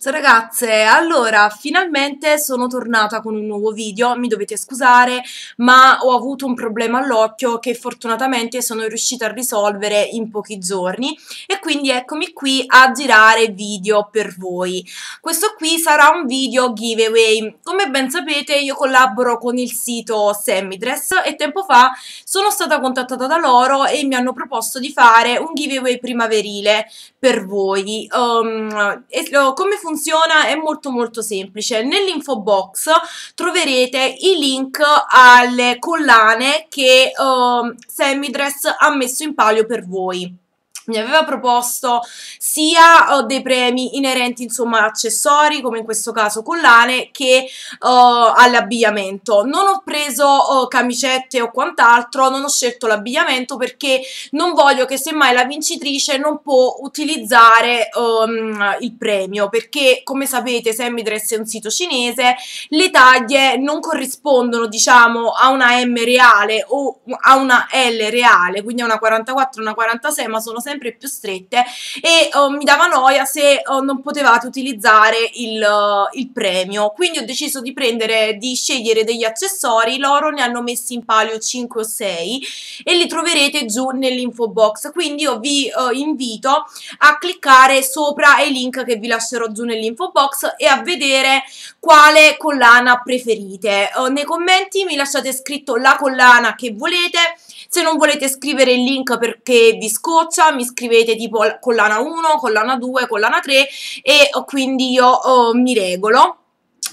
Ciao ragazze, allora finalmente sono tornata con un nuovo video, mi dovete scusare ma ho avuto un problema all'occhio che fortunatamente sono riuscita a risolvere in pochi giorni e quindi eccomi qui a girare video per voi. Questo qui sarà un video giveaway. Come ben sapete io collaboro con il sito SammyDress e tempo fa sono stata contattata da loro e mi hanno proposto di fare un giveaway primaverile per voi. Come funziona? È molto semplice. Nell'info box troverete i link alle collane che SammyDress ha messo in palio per voi. Mi aveva proposto sia dei premi inerenti insomma accessori, come in questo caso collane, che all'abbigliamento. Non ho preso camicette o quant'altro, non ho scelto l'abbigliamento perché non voglio che semmai la vincitrice non può utilizzare il premio, perché come sapete SammyDress è un sito cinese, le taglie non corrispondono diciamo a una M reale o a una L reale, quindi a una 44 e una 46, ma sono sempre più strette e mi dava noia se non potevate utilizzare il premio, quindi ho deciso di scegliere degli accessori. Loro ne hanno messi in palio 5 o 6 e li troverete giù nell'info box, quindi io vi invito a cliccare sopra ai link che vi lascerò giù nell'info box e a vedere quale collana preferite. Nei commenti mi lasciate scritto la collana che volete. Se non volete scrivere il link perché vi scoccia, mi scrivete tipo collana 1, collana 2, collana 3 e quindi io mi regolo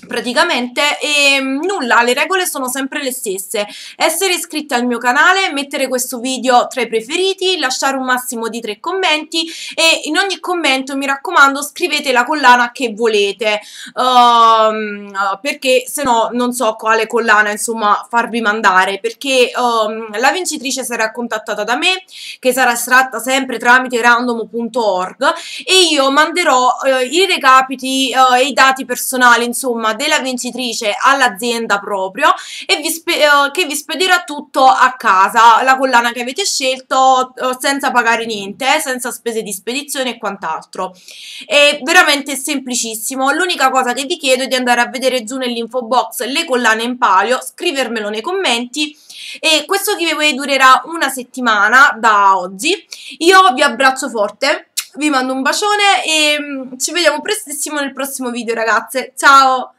praticamente e nulla, le regole sono sempre le stesse: essere iscritti al mio canale, mettere questo video tra i preferiti, lasciare un massimo di 3 commenti e in ogni commento mi raccomando scrivete la collana che volete, perché se no non so quale collana insomma farvi mandare, perché la vincitrice sarà contattata da me, che sarà estratta sempre tramite random.org, e io manderò i recapiti e i dati personali insomma della vincitrice all'azienda proprio e vi spedirà tutto a casa, la collana che avete scelto, senza pagare niente, senza spese di spedizione e quant'altro. È veramente semplicissimo. L'unica cosa che vi chiedo è di andare a vedere giù nell'info box le collane in palio, scrivermelo nei commenti, e questo giveaway durerà una settimana da oggi. Io vi abbraccio forte, vi mando un bacione e ci vediamo prestissimo nel prossimo video ragazze, ciao!